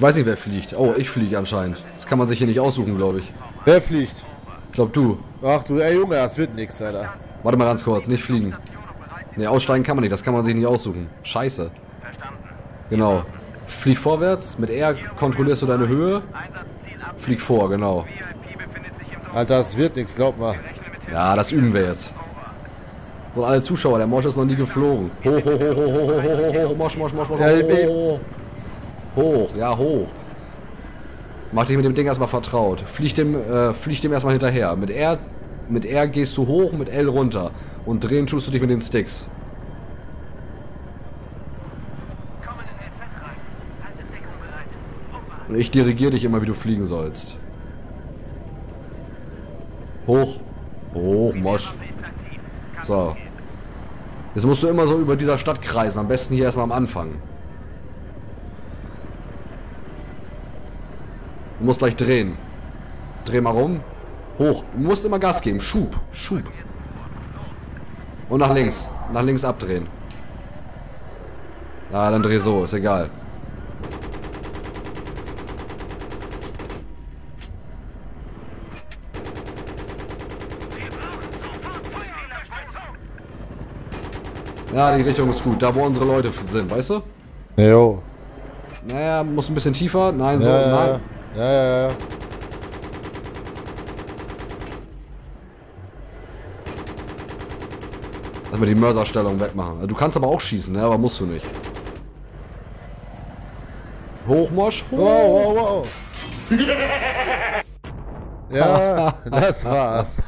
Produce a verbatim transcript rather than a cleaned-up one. Ich weiß nicht, wer fliegt. Oh, ich fliege anscheinend. Das kann man sich hier nicht aussuchen, glaube ich. Wer fliegt? Ich glaube, du. Ach du, ey Junge, das wird nix, Alter. Warte mal ganz kurz, nicht fliegen. Ne, aussteigen kann man nicht, das kann man sich nicht aussuchen. Scheiße. Genau. Flieg vorwärts, mit R kontrollierst du deine Höhe. Flieg vor, genau. Alter, das wird nichts, glaub mal. Ja, das üben wir jetzt. So, alle Zuschauer, der Mosch ist noch nie geflogen. Hoch, hoch, hoch, hoch, hoch, hoch, hoch, Mosch, Mosch, Mosch, Mosch, hoch. Hoch, ja, hoch. Mach dich mit dem Ding erstmal vertraut. Flieg dem, äh, flieg dem erstmal hinterher. Mit R, mit R gehst du hoch, mit L runter. Und drehen tust du dich mit den Sticks. Und ich dirigiere dich immer, wie du fliegen sollst. Hoch. Hoch, Mosch. So. Jetzt musst du immer so über dieser Stadt kreisen. Am besten hier erstmal am Anfang. Du musst gleich drehen. Dreh mal rum. Hoch. Du musst immer Gas geben. Schub. Schub. Und nach links. Nach links abdrehen. Ah, dann dreh so. Ist egal. Ja, die Richtung ist gut. Da, wo unsere Leute sind. Weißt du? Jo. Naja, muss ein bisschen tiefer. Nein, so. Ja, nein. Ja. Ja, ja, ja. Lass mal die Mörserstellung wegmachen. Du kannst aber auch schießen, ne? Aber musst du nicht. Hoch, Mosch. Hoch. Wow, wow, wow. Ja, das war's.